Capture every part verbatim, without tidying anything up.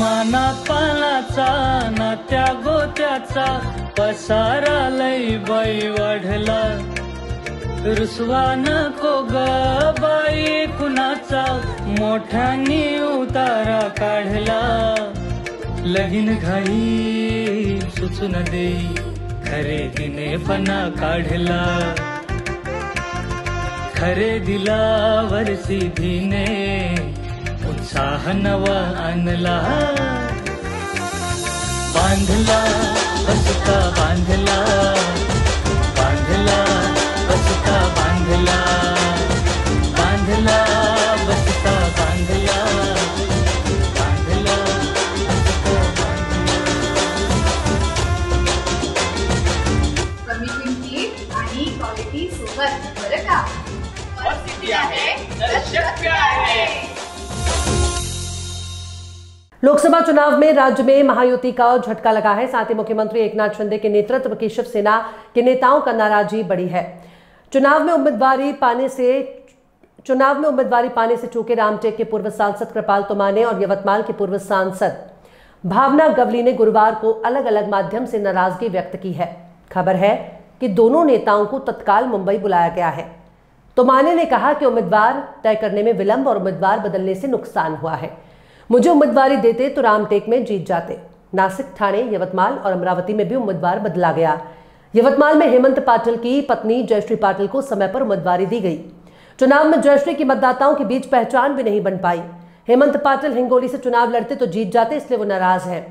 माना पानाचा ना त्या गोत्याचा पसारा लई बाई वाढला, रुसवा नको ग बाई कुणाचा, मोठ्यांनी उतारा काढला. लगीन घाई सुचून देई खरे दिने फना काढला, खरे दिला वरसी धीने उत्साह नवा आणला. बांधला बसता बांधला, बांधला बसता बांधला, बांधला बसता बांधला, बांधला बसता बांधला. कमी किमतीत आणि क्वालिटी सोबत बरं का, और किती आहे तर शक्य आहे. लोकसभा चुनाव में राज्य में महायुति का झटका लगा है, साथ ही मुख्यमंत्री एकनाथ शिंदे के नेतृत्व की शिवसेना के नेताओं का नाराजगी बढ़ी है. चुनाव में उम्मीदवारी पाने से चुनाव में उम्मीदवारी पाने से चूके रामटेक के पूर्व सांसद कृपाल तुमाने और यवतमाल के पूर्व सांसद भावना गवली ने गुरुवार को अलग अलग माध्यम से नाराजगी व्यक्त की है. खबर है कि दोनों नेताओं को तत्काल मुंबई बुलाया गया है. तुमाने ने कहा कि उम्मीदवार तय करने में विलंब और उम्मीदवार बदलने से नुकसान हुआ है. मुझे उम्मीदवारी देते तो रामटेक में जीत जाते. नासिक, ठाणे, यवतमाल और अमरावती में भी उम्मीदवार बदला गया. यवतमाल में हेमंत पाटिल की पत्नी जयश्री पाटिल को समय पर उम्मीदवारी दी गई. चुनाव में जयश्री की मतदाताओं के बीच पहचान भी नहीं बन पाई. हेमंत पाटिल हिंगोली से चुनाव लड़ते तो जीत जाते, इसलिए वो नाराज हैं.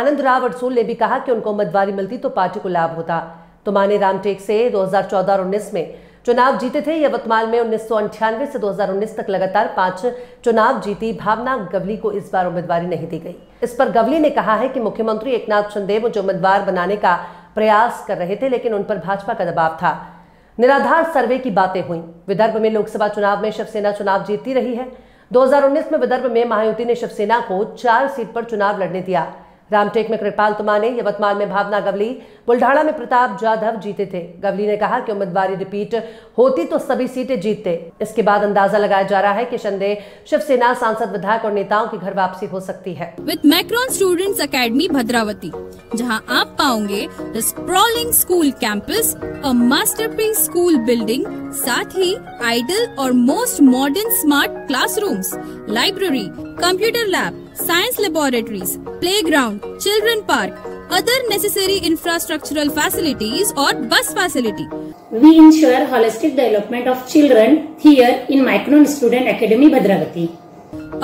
आनंद राव अटसूल ने भी कहा कि उनको उम्मीदवारी मिलती तो पार्टी को लाभ होता. तुमाने रामटेक से दो हजार चौदह और उन्नीस में चुनाव जीते थे. यवतमाल में उन्नीस सौ अंठानवे से दो हजार उन्नीस तक लगातार पांच चुनाव जीती भावना गवली को इस बार उम्मीदवारी नहीं दी गई. इस पर गवली ने कहा है कि मुख्यमंत्री एकनाथ शिंदे मुझे उम्मीदवार बनाने का प्रयास कर रहे थे, लेकिन उन पर भाजपा का दबाव था. निराधार सर्वे की बातें हुई. विदर्भ में लोकसभा चुनाव में शिवसेना चुनाव जीतती रही है. दो हजार उन्नीस में विदर्भ में महायुति ने शिवसेना को चार सीट पर चुनाव लड़ने दिया. रामटेक में कृपाल तुमाने, यवतमाल में भावना गवली, बुल्ढाणा में प्रताप जाधव जीते थे. गवली ने कहा कि उम्मीदवारी रिपीट होती तो सभी सीटें जीतते. इसके बाद अंदाजा लगाया जा रहा है कि शिंदे शिवसेना सांसद, विधायक और नेताओं की घर वापसी हो सकती है. With Macron students academy Bhadravati, जहां आप पाओगे the sprawling school campus, a masterpiece school building, साथ ही आइडल और most modern smart classrooms, library, computer lab, science laboratories, playground, children park, other necessary infrastructural facilities or bus facility. We ensure holistic development of children here in Mycron Student Academy Bhadravati.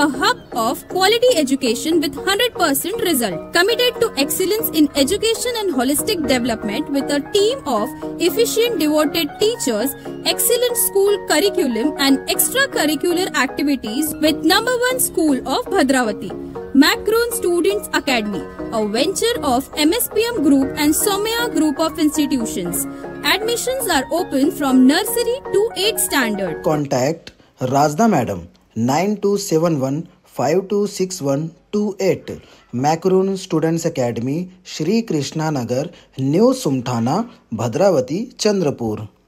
A hub of quality education with one hundred percent result, committed to excellence in education and holistic development with a team of efficient, devoted teachers, excellent school curriculum and extracurricular activities with number one school of Bhadravati. Macron Students Academy, a venture of M S P M Group and Somaya Group of Institutions. Admissions are open from nursery to eighth standard. Contact Rajda Madam nine two seven one five two six one two eight, Macron students academy, Shri Krishna Nagar, new Sumthana, Bhadravati, Chandrapur.